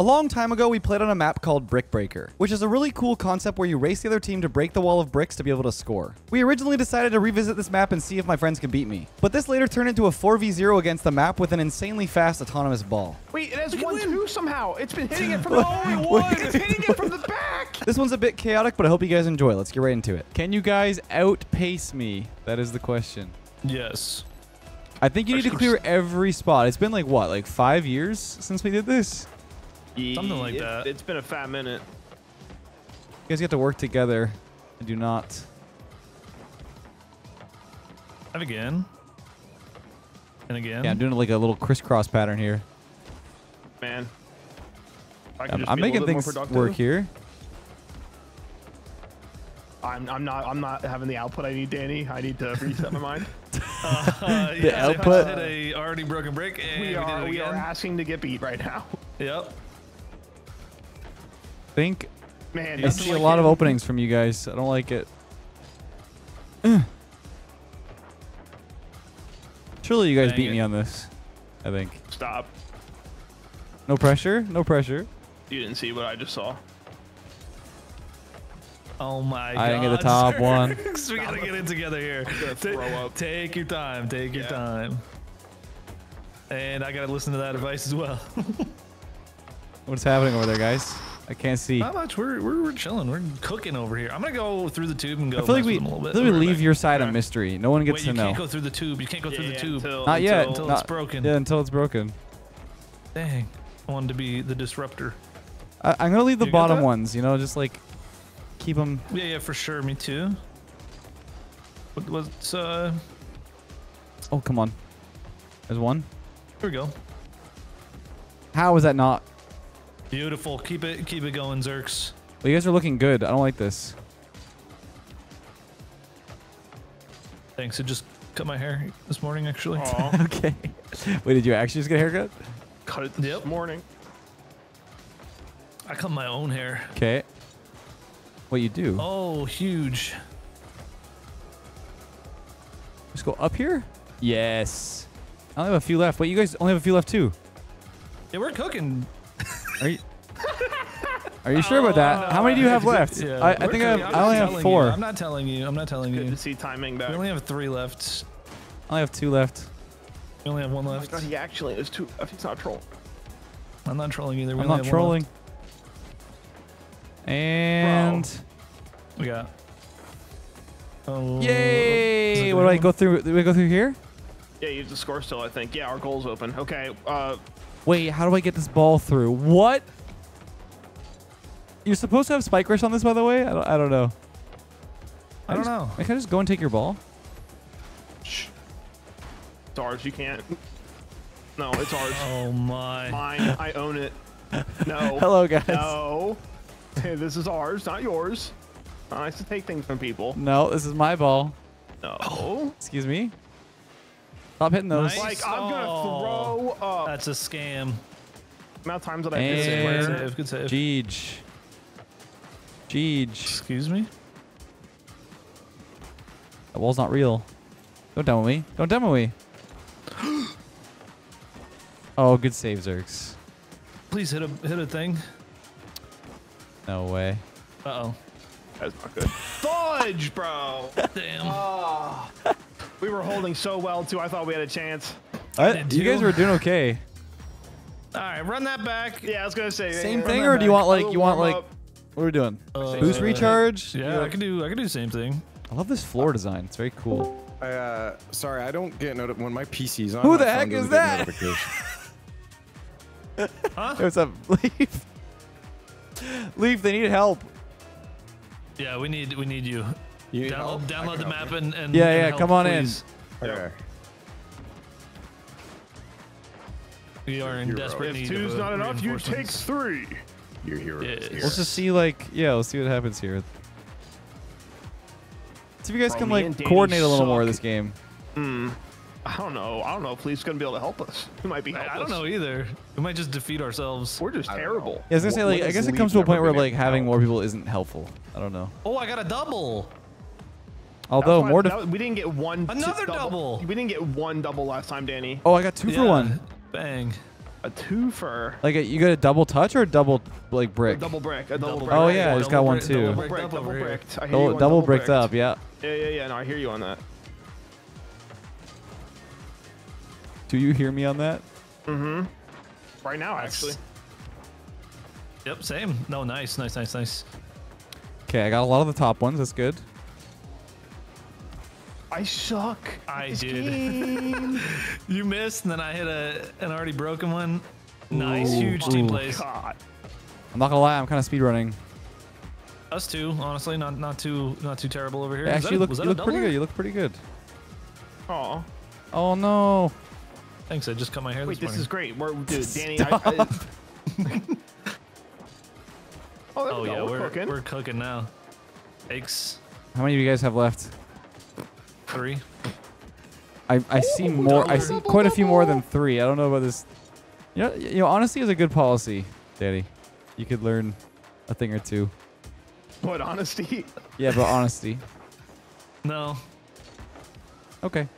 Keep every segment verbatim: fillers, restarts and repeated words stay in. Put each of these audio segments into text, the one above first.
A long time ago, we played on a map called Brick Breaker, which is a really cool concept where you race the other team to break the wall of bricks to be able to score. We originally decided to revisit this map and see if my friends could beat me, but this later turned into a four v zero against the map with an insanely fast autonomous ball. Wait, it has one two somehow. It's been hitting it from the only one. It's hitting it from the back. This one's a bit chaotic, but I hope you guys enjoy. Let's get right into it. Can you guys outpace me? That is the question. Yes. I think you need to clear every spot. It's been like what, like five years since we did this? Something like it's, that. It's been a fat minute. You guys get to work together. I do not. And again. And again. Yeah, I'm doing like a little crisscross pattern here. Man. I can I'm, just I'm making things work here. I'm, I'm not. I'm not having the output I need, Danny. I need to reset my mind. Uh, uh, yeah, the output. I did a already broken break. And we are. We, we are asking to get beat right now. Yep. I think Man, I see like a lot him. of openings from you guys. I don't like it. Ugh. Surely you guys Dang beat it. me on this, I think. Stop. No pressure. No pressure. You didn't see what I just saw. Oh my I god. I didn't get the top sir. one. We gotta get it together here. Throw up. Take your time. Take your yeah. time. And I gotta listen to that advice as well. What's happening over there, guys? I can't see. Not much. We're, we're, we're chilling. We're cooking over here. I'm going to go through the tube and go I feel like we, a little bit. I feel like we leave your side a mystery. No one gets Wait, to you know. You can't go through the tube. You can't go yeah, through the yeah, tube. Until, Not yet. Until Not, it's broken. Yeah, until it's broken. Dang. I wanted to be the disruptor. I, I'm going to leave the you bottom ones, you know, just like keep them. Yeah, yeah, for sure. Me too. What, what's, uh... Oh, come on. There's one. Here we go. How is that not? Beautiful. Keep it keep it going, Zerks. Well, you guys are looking good. I don't like this. Thanks. I just cut my hair this morning, actually. Okay. Wait, did you actually just get a haircut? Cut it this yep. morning. I cut my own hair. Okay. What you do? Oh, huge. Let's go up here? Yes. I only have a few left. Wait, you guys only have a few left, too. Yeah, we're cooking. Are you, are you sure oh, about that? How many do you have left? Yeah, I, I think I, have, I only have four. You. I'm not telling you. I'm not telling it's you. Good to see timing back. We only have three left. I only have two left. We only have one left. Oh my God, he actually is two. He's not trolling. I'm not trolling either. We I'm not trolling. And Bro. we got. Oh, yay! What do I go through? Do we go through here? Yeah, you have the score still, I think. Yeah, our goal's open. Okay. Uh, Wait, how do I get this ball through? What? You're supposed to have spike rush on this, by the way? I don't, I don't know. I, I don't just, know. I can just go and take your ball. Shh. It's ours. You can't. No, it's ours. Oh, my. Mine. I own it. No. Hello, guys. No. Hey, this is ours, not yours. Not nice to take things from people. No, this is my ball. No. Excuse me. Stop hitting those. Nice. Like, I'm gonna throw up. That's a scam. Amount of times that I missed. Good save. Jeej. Jeej. Excuse me? That wall's not real. Don't demo me. Don't demo me. Oh, good save, Zerks. Please hit a hit a thing. No way. Uh oh. That's not good. Fudge, bro. Damn. Oh. We were holding so well, too. I thought we had a chance. I, you guys were doing okay. All right, run that back. Yeah, I was gonna say same yeah, thing, or do you back. want like you want like up. what are we doing? Uh, Boost recharge. Yeah, yeah, I can do I can do the same thing. I love this floor design. It's very cool. I, uh, sorry, I don't get notified when my P C's on. Who the heck is that? Huh? What's up, Leaf? Leaf, they need help. Yeah, we need we need you. You download download the map and, and yeah, yeah, help, come on please. in. Okay. We are in hero. desperate if need. If two's not enough, you take three. Your hero. Yes. Here. Let's just see, like, yeah, let's see what happens here. See if you guys Bro, can like coordinate a little suck. more of this game. Mm. I don't know. I don't know if Leaf's gonna be able to help us. He might be. Helpless. I don't know either. We might just defeat ourselves. We're just terrible. Yeah, I was gonna say, like, what I guess it comes to a point where like having more people isn't helpful. I don't know. Oh, I got a double. Although more, I, we didn't get one. Another double. double. We didn't get one double last time, Danny. Oh, I got two yeah. for one. Bang. A twofer. Like a, you got a double touch or a double like brick? A double brick. A double, double brick. Oh yeah, he's got one too. Double brick. Double bricked. I hear double, you on double bricked, bricked up. Yeah. Yeah, yeah, yeah. No, I hear you on that. Do you hear me on that? Mm-hmm. Right now, actually. Yep. Same. No. Nice. Nice. Nice. Nice. Okay, I got a lot of the top ones. That's good. I suck. I did. You missed, and then I hit a an already broken one. Nice, ooh, huge team plays. God. I'm not gonna lie, I'm kind of speedrunning. Us too, honestly, not not too not too terrible over here. Yeah, actually, that, you look, you look pretty good. You look pretty good. Oh. Oh no. Thanks. I just cut my hair. Wait, this, this is great. We're, dude, Danny. I, I, oh, oh yeah, we're we're cooking. we're cooking now. Thanks. How many of you guys have left? Three. I I see more. I see quite a few more than three. I don't know about this. You know, you know, honesty is a good policy, Danny. You could learn a thing or two. What, honesty? Yeah, but honesty. No. Okay.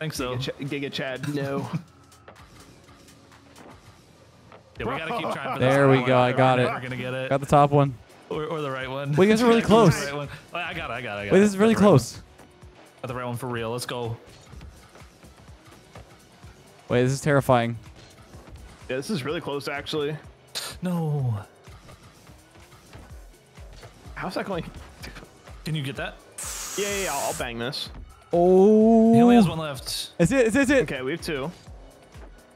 Thanks so. Giga, Ch Giga Chad. No. Yeah, we gotta keep trying. For there we go. I got it. We're gonna get it. Got the top one. Or, or the right one. Well, you guys are really close. Right, I got it. I got it. I got Wait, this it. is really right close. One. Got the right one for real. Let's go. Wait, this is terrifying. Yeah, this is really close, actually. No. How's that going? Can you get that? Yeah, yeah, yeah, I'll bang this. Oh. He only has one left. It's it. It's it. It's it. Okay, we have two.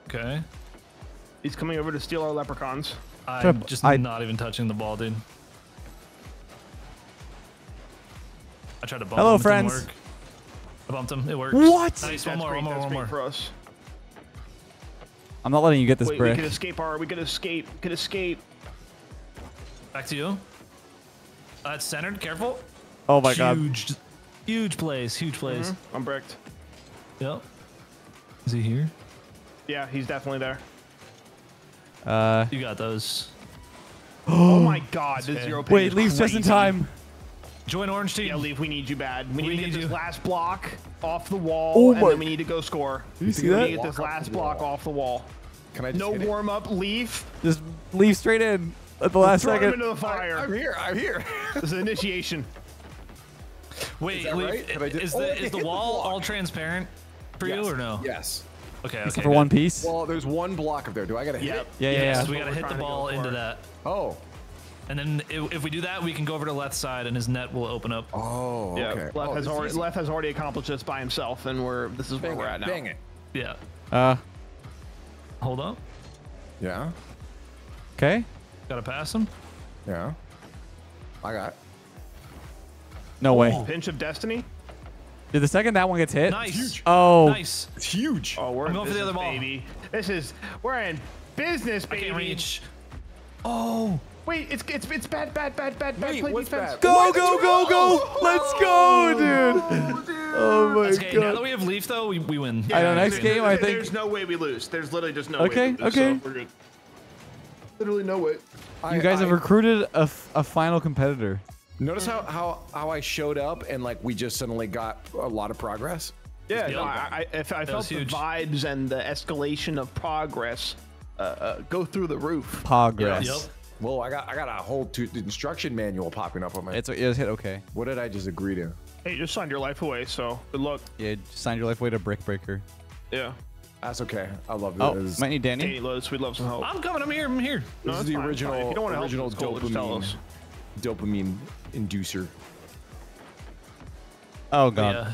Okay. He's coming over to steal our leprechauns. I'm just I, not even touching the ball, dude. I tried to bump Hello, him. It friends. Didn't work. I bumped him. It worked. What? Nice. One more. One more. One more. For us. I'm not letting you get this Wait, brick. We could escape. Our. We could escape. We could escape. Back to you. Uh, it's centered. Careful. Oh my huge, god. Huge, huge plays. Huge plays. Mm-hmm. I'm bricked. Yep. Is he here? Yeah, he's definitely there. Uh, you got those. Oh my god, this zero ping. Wait, leave just in time. Join orange team. Yeah, leave. We need you bad. We, we need to get this you. last block off the wall, oh and then we need to go score. You we see that? We need to get this last block off the wall. Can I just no warm up. It? Leave. Just leave straight in at the last Throw second. Him into the fire. I, I'm here. I'm here. This is initiation. Wait, is, right? Can I just, is oh, the is the wall the all transparent for yes. you or no? Yes. Okay, okay. Except for one piece? Well, there's one block up there. Do I gotta yep. hit it? Yeah, yeah, yeah. yeah. So we gotta hit the ball go into that. Oh. And then if, if we do that, we can go over to Leth's side and his net will open up. Oh, yeah. okay. Leth, oh, has, already, Leth has already accomplished this by himself, and we're this is bang where we're it, at now. Dang it. Yeah. Uh. Hold up. Yeah. Okay. Gotta pass him. Yeah. I got it. No oh. way. Pinch of destiny? Did the second that one gets hit? Nice. Huge. Oh, nice. It's huge. Oh, we're I'm in going business, for the other ball. Baby. This is we're in business, baby. I can't reach. Oh, wait, it's it's it's bad, bad, bad, bad, bad. Wait, play what's defense. Bad? Go, what? go, go, go! Let's go, dude. Oh, dude. oh my okay, god. Now that we have Leaf, though, we we win. Yeah, I know. Next game, I think there's no way we lose. There's literally just no okay, way. We lose, okay, okay. So we're good. Literally no way. I, you guys I, have recruited a a final competitor. Notice how, how, how I showed up and like we just suddenly got a lot of progress. Yeah, no, I, I, I felt the huge. vibes and the escalation of progress uh, uh, go through the roof. Progress. Yep. Yep. Well, I got I got a whole two, instruction manual popping up on my. It's it was hit okay. What did I just agree to? Hey, you just signed your life away, so good luck. Yeah, just signed your life away to Brick Breaker. Yeah. That's okay. I love it. Oh, it was, might need Danny. Danny Lowe's, we'd love some help. I'm coming. I'm here. I'm here. No, this is the fine, original. Fine. If you don't want to original help, just tell us. Dopamine inducer. Oh god. Yeah.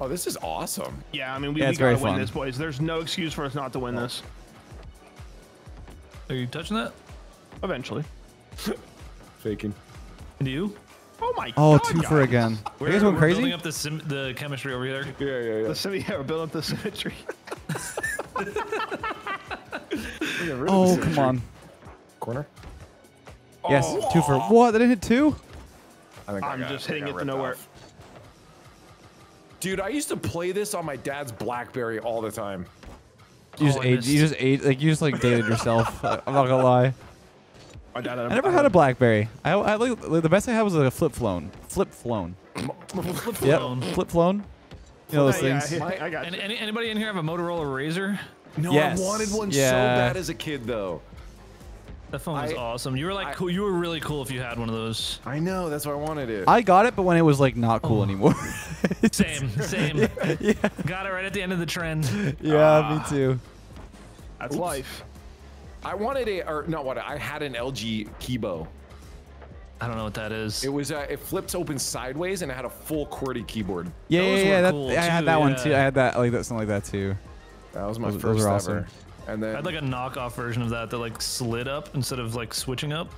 Oh, this is awesome. Yeah, I mean we, yeah, we gotta win fun. this, boys. There's no excuse for us not to win oh. this. Are you touching that? Eventually. Faking. And you? Oh my oh, god. Oh, two for again. We're, you guys going we're crazy? Building up the, sim the chemistry over there. Yeah, yeah, yeah. The sim yeah, we're building up the symmetry. oh, symmetry. come on. Corner. Yes, oh. two for what? They didn't hit two? I think I'm I just it. hitting it to nowhere. Off. Dude, I used to play this on my dad's BlackBerry all the time. You just oh, ate, you just ate, like you just like dated yourself. I'm not gonna lie. I, I, I, I never I, had a BlackBerry. I, I like the best I had was like a flip phone. Flip phone. flip phone. Yep. Flip phone. You know those yeah, things. Yeah, I, I got you. Any, anybody in here have a Motorola Razor? No, yes. I wanted one yeah. so bad as a kid, though. That phone was I, awesome. You were like, I, cool. You were really cool if you had one of those. I know. That's why I wanted it. I got it, but when it was like not cool oh. anymore. same, same. Yeah, yeah. Got it right at the end of the trend. Yeah, uh, me too. That's oops. life. I wanted a, or not what? I had an L G Kibo. I don't know what that is. It was uh, it flips open sideways and it had a full QWERTY keyboard. Yeah, Those yeah, yeah. That, cool I too, had that yeah. one too. I had that like that something like that too. That was my Those, first ever. Awesome. And then I had like a knockoff version of that that like slid up instead of like switching up.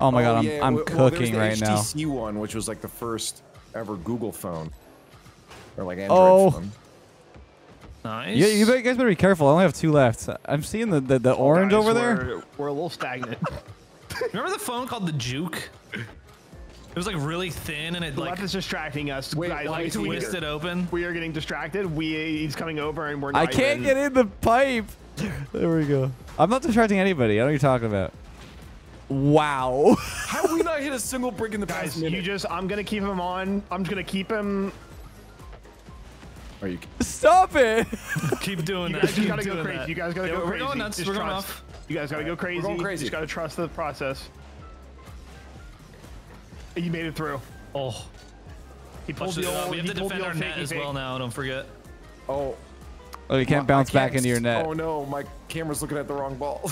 Oh my oh, god, yeah. I'm I'm well, cooking well, right now. There's the H T C one, which was like the first ever Google phone or like Android oh. phone. Nice. Yeah, you guys better be careful. I only have two left. I'm seeing the the, the oh, orange guys, over we're, there. We're a little stagnant. Remember the phone called the Juke? It was like really thin and it like... Leth is distracting us. Wait, I like twist it open. We are getting distracted. We He's coming over and we're not I can't even. get in the pipe. There we go. I'm not distracting anybody. I don't know what you're talking about. Wow. How have we not hit a single brick in the past minute? You just... I'm going to keep him on. I'm just going to keep him... Are you... Stop it. Keep doing that. You guys got to go crazy. You guys got to go crazy. We're going nuts. We're going off. You guys gotta right. go crazy. We're going crazy. You just gotta trust the process. He made it through. Oh. He pulled the old, We have to defend our net as well now, don't forget. Oh. Oh, you can't my, bounce back into your net. Oh no, my camera's looking at the wrong ball.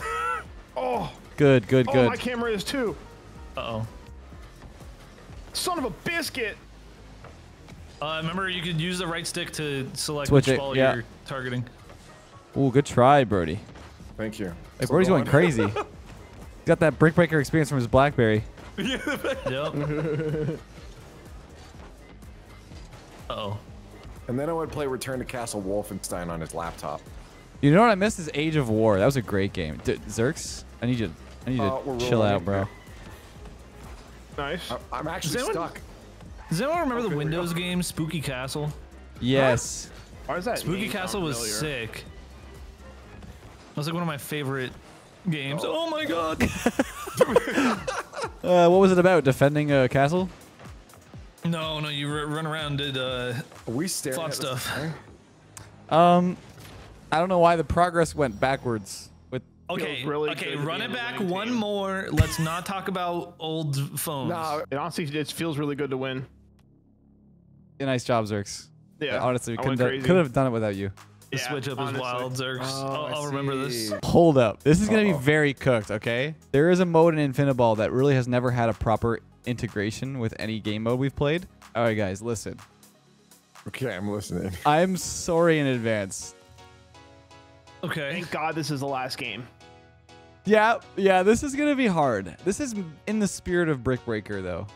oh. Good, good, good. Oh, my camera is too. Uh-oh. Son of a biscuit. Uh, remember, you could use the right stick to select Switch which it. ball yeah. you're targeting. Ooh, good try, Brody. Thank you. Hey, Brody's going crazy. He's got that brick breaker experience from his BlackBerry. yep. uh oh. And then I would play Return to Castle Wolfenstein on his laptop. You know what I missed is Age of War. That was a great game. D Zerks, I need you. I need uh, to chill out, bro. Here. Nice. I I'm actually does anyone, stuck. Does anyone remember oh, the Windows game Spooky Castle? Yes. Huh? Or is that Spooky Castle was sick. That was like one of my favorite games. Oh, oh my god! uh, what was it about? Defending a castle? No, no, you r run around did uh, we staring at stuff. Um, I don't know why the progress went backwards. With okay, really okay, run it back one team. more. Let's not talk about old phones. Nah, it honestly it feels really good to win. Yeah, nice job, Zerks. Yeah, honestly, we could have done it without you. The yeah, switch up honestly. is wild, Zerks. Oh, I'll, I'll remember this. Hold up. This is uh -oh. going to be very cooked, okay? There is a mode in Infiniball that really has never had a proper integration with any game mode we've played. All right, guys, listen. Okay, I'm listening. I'm sorry in advance. Okay. Thank God this is the last game. Yeah, yeah, this is going to be hard. This is in the spirit of Brick Breaker, though.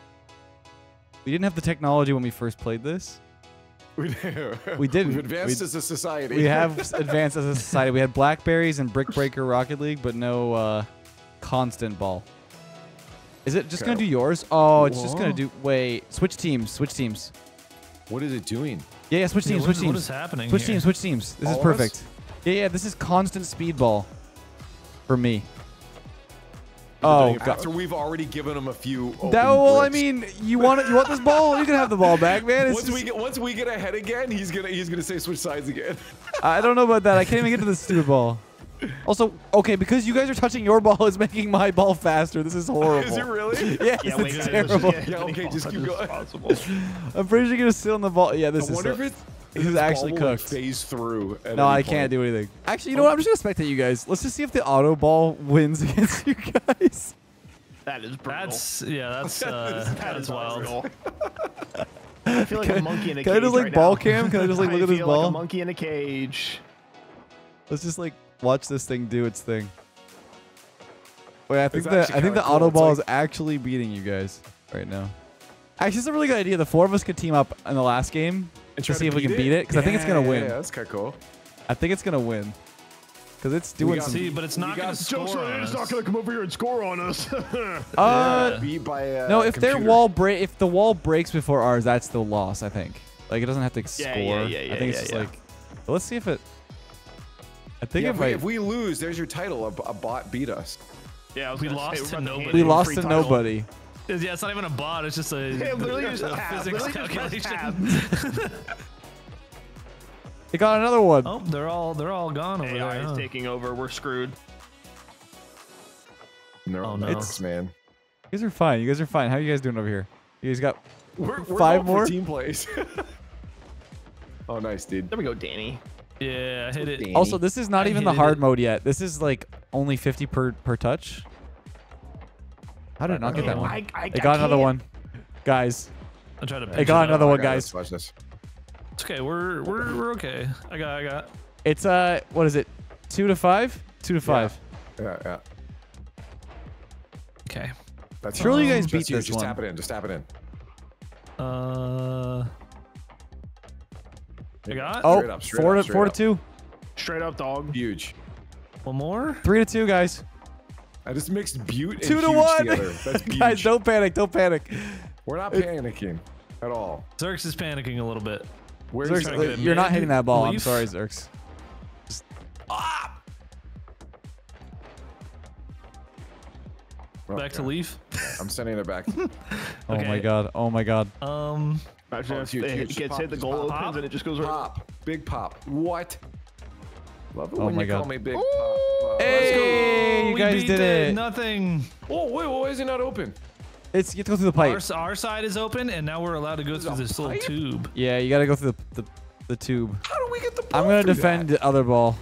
We didn't have the technology when we first played this. We do. We didn't. We've advanced we, as a society. We have advanced as a society. We had Blackberries and Brick Breaker Rocket League, but no uh, constant ball. Is it just okay. going to do yours? Oh, it's Whoa. just going to do... Wait. Switch teams. Switch teams. What is it doing? Yeah, yeah. Switch teams. Yeah, what, switch teams. What is happening Switch here? teams. Switch teams. This All is perfect. Us? Yeah, yeah. This is constant speed ball for me. Oh, God. After we've already given him a few. Open that well, bricks. I mean, you want it, you want this ball? You can have the ball back, man. It's once just, we get, once we get ahead again, he's gonna he's gonna say switch sides again. I don't know about that. I can't even get to the stupid ball. Also, okay, because you guys are touching your ball, it's making my ball faster. This is horrible. Is it really? Yes, yeah, wait, it's guys, terrible. Yeah, yeah, okay, just keep going. I'm pretty sure you're gonna steal on the ball. Yeah, this I wonder is. If it's This is actually cooked. Phase through. No, I point. can't do anything. Actually, you know what? I'm just gonna spectate you guys. Let's just see if the auto ball wins against you guys. That is brutal. That's yeah. That's uh, that, that is, is wild. I feel like can, a monkey in a can cage. Can I just like right ball now. cam? Can I just like look I at this feel ball? Like a monkey in a cage. Let's just like watch this thing do its thing. Wait, I think the I think the cool. auto ball like... is actually beating you guys right now. Actually, it's a really good idea. The four of us could team up in the last game. And try to see if we can beat it, because I think it's gonna win. Yeah, that's kind of cool. I think it's gonna win, because it's doing some. See, but it's not gonna score on us. It's not gonna come over here and score on us. uh, beat by, uh, no, if their wall break, if the wall breaks before ours, that's the loss. I think. Like it doesn't have to score. Yeah, yeah, yeah. I think it's just like, let's see if it. I think if we if we lose, there's your title. A, a bot beat us. Yeah, we lost to nobody. We lost to nobody. Yeah, it's not even a bot. It's just a, yeah, literally just a, a physics literally calculation. He got another one. Oh, they're all they're all gone over A I there. A I is taking over. We're screwed. No, oh, no. It's, man. You guys are fine. You guys are fine. How are you guys doing over here? You guys got we're, we're five more team plays. Oh, nice, dude. There we go, Danny. Yeah, I hit it. Danny. Also, this is not I even the hard it. mode yet. This is like only fifty per per touch. How did I not get that one? I, I, I got can't. another one, guys. I tried to. Pick I got another one, guys. Watch this. It's okay. We're we're we're okay. I got I got. It's uh, what is it? Two to five. Two to five. Yeah, yeah. yeah. Okay. That's Surely um, you guys beat you. this just one. Just tap it in. Just tap it in. Uh. I got. Oh, straight up, straight four up, to four up. to two. Straight up, dog. Huge. One more. Three to two, guys. I just mixed Butte and two to huge one. Together. That's guys, don't panic. Don't panic. We're not panicking at all. Zerx is panicking a little bit. Where's Zerx, trying to get you're not hitting that ball. Leaf? I'm sorry, Zerx. Just, ah! Back okay. to Leaf. I'm sending it back. Okay. Oh my god. Oh my god. Um. Actually, oh, huge, it huge. gets pop, hit, the goal opens, pop, and it just goes right. Pop. Big pop. What? Love it oh when my you god. call me Big Pop. Wow. Hey, you guys did it. it. Nothing. Oh, wait, why is it not open? It's, you have to go through the pipe. Our, our side is open, and now we're allowed to go through this pipe? little tube. Yeah, you got to go through the, the, the tube. How do we get the ball I'm going to defend that? the other ball.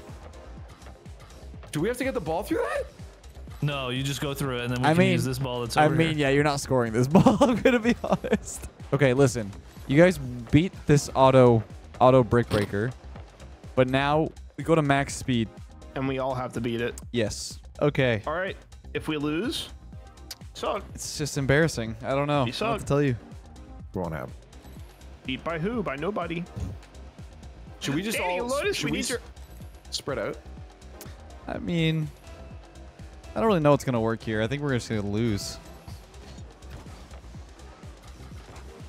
Do we have to get the ball through that? No, you just go through it, and then we I can mean, use this ball that's over I mean, here. yeah, you're not scoring this ball, I'm going to be honest. Okay, listen. You guys beat this auto auto brick breaker, but now we go to max speed. And we all have to beat it. Yes. Okay. All right. If we lose, suck. It's just embarrassing. I don't know. You suck. I don't have to tell you. Won't happen. Beat by who? By nobody. Should we just Danny all Lotus, should we need your... spread out? I mean... I don't really know what's going to work here. I think we're just going to lose.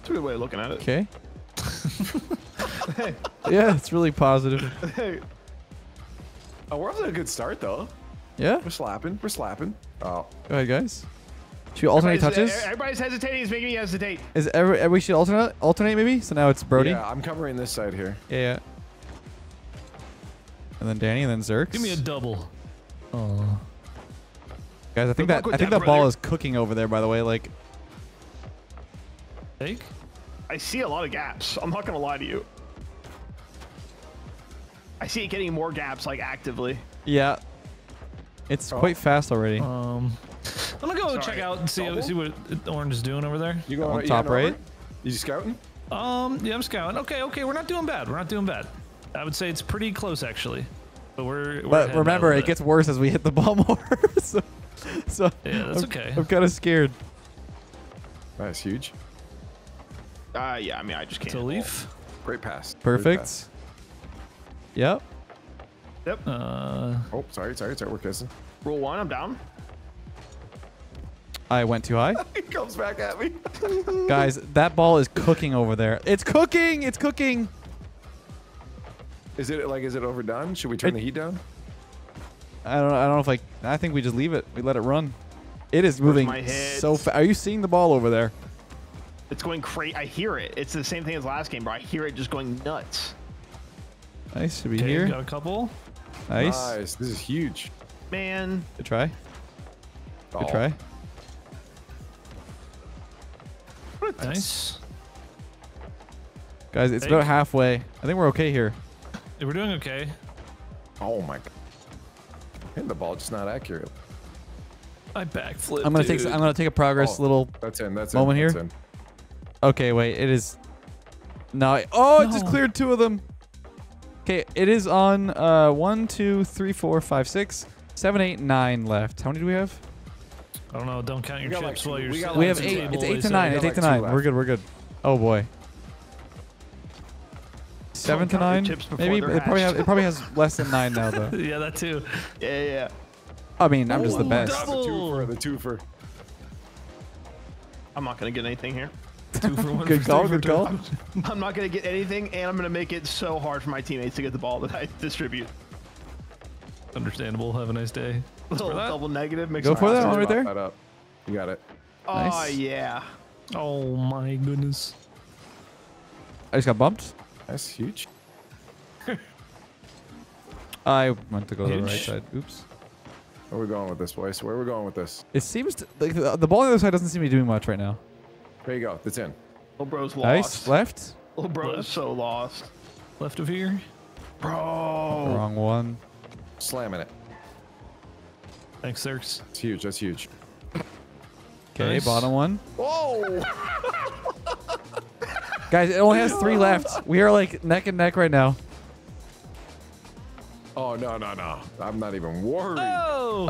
That's a good way of looking at it. Okay. Hey. Yeah, it's really positive. Hey. Oh, we're off to a good start, though. Yeah? We're slapping. We're slapping. Oh. Go ahead, guys. Should we alternate touches? Everybody's hesitating. It's making me hesitate. Is every, we should alternate, alternate, maybe? So now it's Brody. Yeah, I'm covering this side here. Yeah, yeah. And then Danny, and then Zerx. Give me a double. Oh. Guys, I think that I think that ball is cooking over there. By the way, like, think I see a lot of gaps. I'm not gonna lie to you. I see it getting more gaps, like actively. Yeah, it's oh. quite fast already. Um, I'm gonna go Sorry. check out and see Double? see what Orange is doing over there. You go on top right. You scouting? Um, yeah, I'm scouting. Okay, okay, we're not doing bad. We're not doing bad. I would say it's pretty close actually. But we're. we're but remember, it gets worse as we hit the ball more. so. So yeah, that's I'm, okay. I'm kind of scared. That's huge. Uh, yeah, I mean, I just can't. To Leaf. Great pass. Perfect. Great pass. Yep. Yep. Uh, oh, sorry, sorry, sorry. We're kissing. Roll one, I'm down. I went too high. He comes back at me. Guys, that ball is cooking over there. It's cooking. It's cooking. Is it like, is it overdone? Should we turn it, the heat down? I don't. I don't know if like. I think we just leave it. We let it run. It is moving so fast. Are you seeing the ball over there? It's going crazy. I hear it. It's the same thing as last game, bro. I hear it just going nuts. Nice to be okay, here. Got a couple. Nice. Nice. This is huge. Man. Good try. Oh. Good try. Nice. nice. Guys, it's hey. about halfway. I think we're okay here. Yeah, we're doing okay. Oh my god. And the ball just not accurate. I backflip. I'm gonna dude. take. I'm gonna take a progress oh, little. That's in. That's moment in. That's here. In. Okay, wait. It is. No. Oh, no. It just cleared two of them. Okay, it is on uh, one, two, three, four, five, six, seven, eight, nine left. How many do we have? I don't know. Don't count your chips like, while you're. We, like we have eight. Left. It's eight to nine. So it's eight like to nine. Left. We're good. We're good. Oh boy. Seven to nine, maybe. It probably, has, it probably has less than nine now, though. Yeah, that too. Yeah, yeah. I mean, I'm Ooh, just the best. Double. The twofer, the twofer. I'm not gonna get anything here. Two for one. Good call. Good call. I'm not gonna get anything, and I'm gonna make it so hard for my teammates to get the ball that I distribute. Understandable. Have a nice day. Let's Little double negative. Makes Go for that one right there. That up. You got it. Oh nice. yeah. Oh my goodness. I just got bumped. That's huge. I meant to go to the right side. Oops. Where are we going with this, Weiss? Where are we going with this? It seems to, like the, the ball on the other side doesn't seem to be doing much right now. There you go. That's in. Little bro's lost. Nice. Left. Little bro is so lost. Left of here. Bro. Wrong one. Slamming it. Thanks, Zerx. It's huge. That's huge. Okay, nice. Bottom one. Whoa! Guys, it only has three left. We are like neck and neck right now. Oh, no, no, no. I'm not even worried. Oh.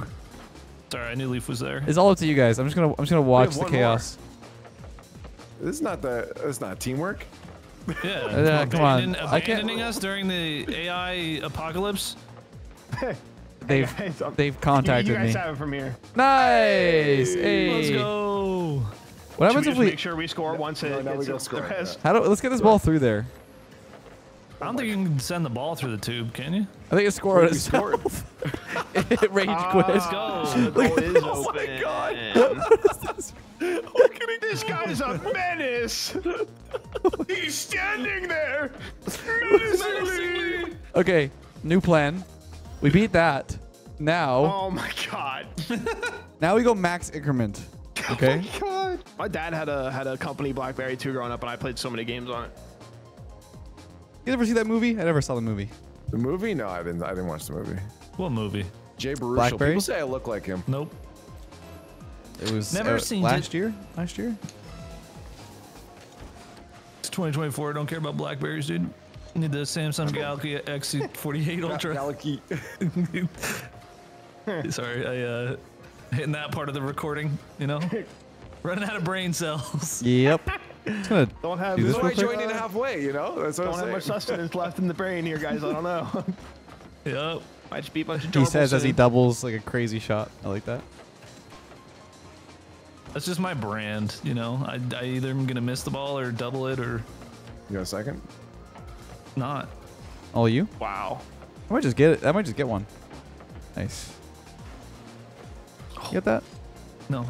oh. Sorry, I knew Leaf was there. It's all up to you guys. I'm just gonna I'm just gonna watch the chaos. More. This is not the it's not teamwork. Yeah. uh, come on. Abandoning us during the A I apocalypse. They've they've contacted you, you guys me. Guys have it from here. Nice. Hey. Let's go. What happens if we make sure we score no, once no, it, no, it's we score. Right. How do let's get this ball through there? I don't think you can send the ball through the tube, can you? I think it scored itself. It rage ah, quit. Let's go. The goal is oh open. My god! What is this? What can he do? This guy is a menace. He's standing there. Okay, new plan. We beat that. Now. Oh my god. Now we go max increment. Okay. Oh my god. My dad had a had a company BlackBerry two growing up, and I played so many games on it. You ever see that movie? I never saw the movie. The movie? No, I didn't. I didn't watch the movie. What movie? Jay Baruchel. People say I look like him. Nope. It was never uh, seen last it. year. Last year. It's twenty twenty-four. I don't care about BlackBerries, dude. I need the Samsung Galaxy X forty-eight Ultra. Galaxy. Sorry, I uh, hitting that part of the recording. You know, running out of brain cells. Yep. Don't have do this I joined in halfway, you know? That's what don't I'm have saying. Much sustenance left in the brain here, guys. I don't know. Yep. Might just be a bunch of He says soon. As he doubles like a crazy shot. I like that. That's just my brand, you know? I, I either am going to miss the ball or double it or... You got a second? Not. All you? Wow. I might just get it. I might just get one. Nice. Oh. Get that? No.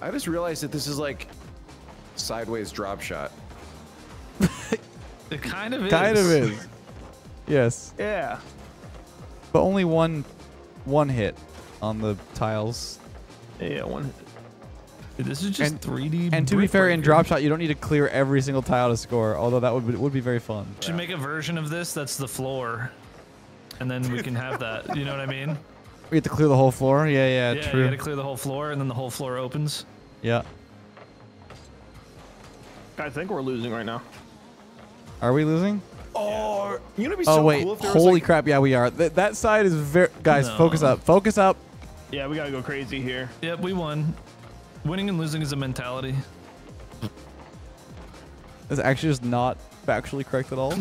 I just realized that this is like... sideways drop shot. It kind of is. Kind of is. Yes. Yeah. But only one, one hit on the tiles. Yeah, one hit. Dude, this is just and, three D. And to be fair, breaker. In drop shot, you don't need to clear every single tile to score. Although that would be, would be very fun. Should yeah. make a version of this that's the floor, and then we can have that. You know what I mean? We have to clear the whole floor. Yeah, yeah, yeah true. You got to clear the whole floor, and then the whole floor opens. Yeah. I think we're losing right now. Are we losing? Oh, you know, be so oh wait! Cool if there Holy was like crap! Yeah, we are. Th that side is very. Guys, no. focus up! Focus up! Yeah, we gotta go crazy here. Yep, we won. Winning and losing is a mentality. That's actually just not factually correct at all.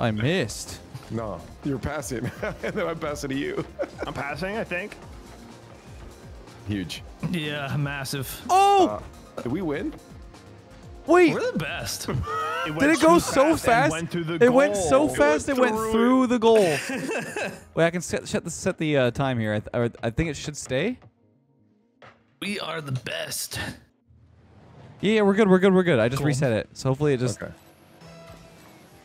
I missed. No, you're passing, and then I pass it to you. I'm passing, I think. Huge. Yeah, massive. Oh. Uh, Did we win? Wait. We're the best. It Did it go so fast? fast? Went it went so fast it went through, it went through the goal. Wait, I can set, set the, set the uh, time here. I, th I think it should stay. We are the best. Yeah, we're good. We're good. We're good. I just cool. reset it. So hopefully it just... Okay.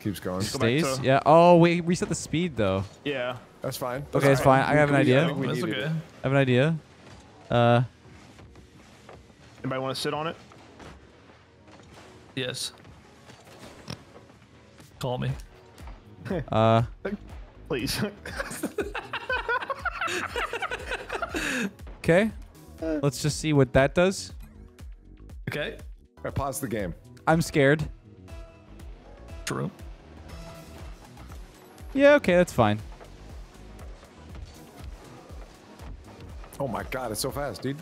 Keeps going. Stays? To... Yeah. Oh, wait. Reset the speed, though. Yeah. That's fine. That's okay, right. it's fine. I have an idea. I, That's okay. I have an idea. Uh... Anybody want to sit on it? Yes. Call me. uh. Please. Okay. Let's just see what that does. Okay. I paused the game. I'm scared. True. Yeah. Okay. That's fine. Oh my god! It's so fast, dude.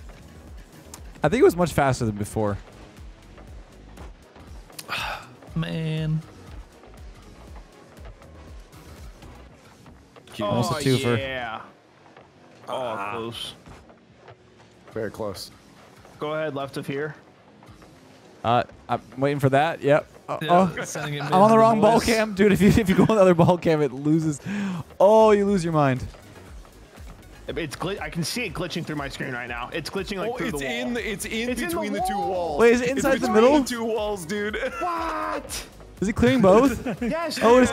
I think it was much faster than before. Man. Almost a twofer. Yeah. Oh, ah. close. Very close. Go ahead, left of here. Uh, I'm waiting for that. Yep. Uh, yeah, oh. I'm on the wrong ball cam, dude. If you if you go on the other ball cam, it loses. Oh, you lose your mind. It's gl I can see it glitching through my screen right now. It's glitching like oh, through it's the wall. In the, it's in it's between in the, the two walls. Wait, is it inside it's the middle? The two walls, dude. What? Is it clearing both? Yes. Oh, it's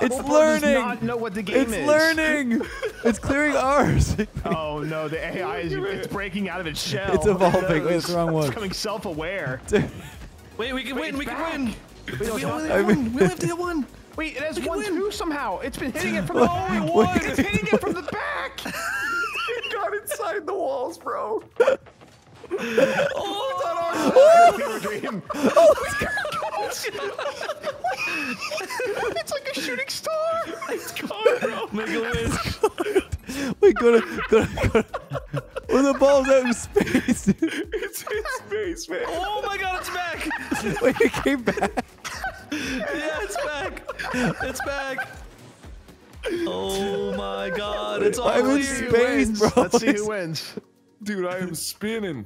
it's learning. Know what the game it's is. learning. It's clearing ours. Oh no, the A I is it's breaking out of its shell. It's evolving. Wait, it's the wrong one. It's becoming self-aware. Wait, we can Wait, win. We back. can win. We only have I mean, one. We only have to get one. Wait, it has one win. two somehow. It's been hitting it from the back. Oh, it won. It's hitting it from the back. It got inside the walls, bro. Oh, it's on our side. Oh, we were dreaming. Oh, we got It's like a shooting star. Let's go, bro. Make a list. Wait, go to, go to, go to. Well, the ball's out in space. It's in space, man. Oh my god, it's back. Wait, it came back. Yeah, it's back. It's back. Oh my god, it's all I'm in space, bro. Let's see who wins. Dude, I am spinning.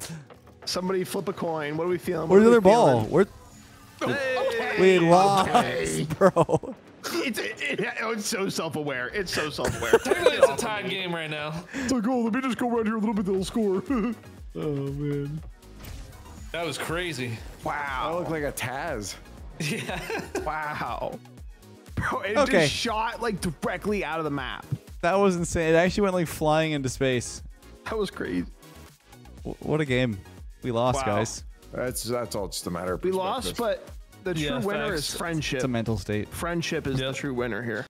Somebody flip a coin. What are we feeling? Where's the other ball? Where? Okay, we lost, okay. bro. It's, it, it, it's so self-aware. It's so self-aware. Technically, it's a tied game right now. It's like, oh, let me just go around here a little bit. They'll score. Oh man, that was crazy. Wow, I look like a Taz. Yeah. Wow. Bro, it okay. just shot like directly out of the map. That was insane. It actually went like flying into space. That was crazy. What a game. We lost, wow. guys. That's that's all just a matter of perspective. We lost, but the true yeah, winner facts. is friendship. It's a mental state. Friendship is yeah. the true winner here.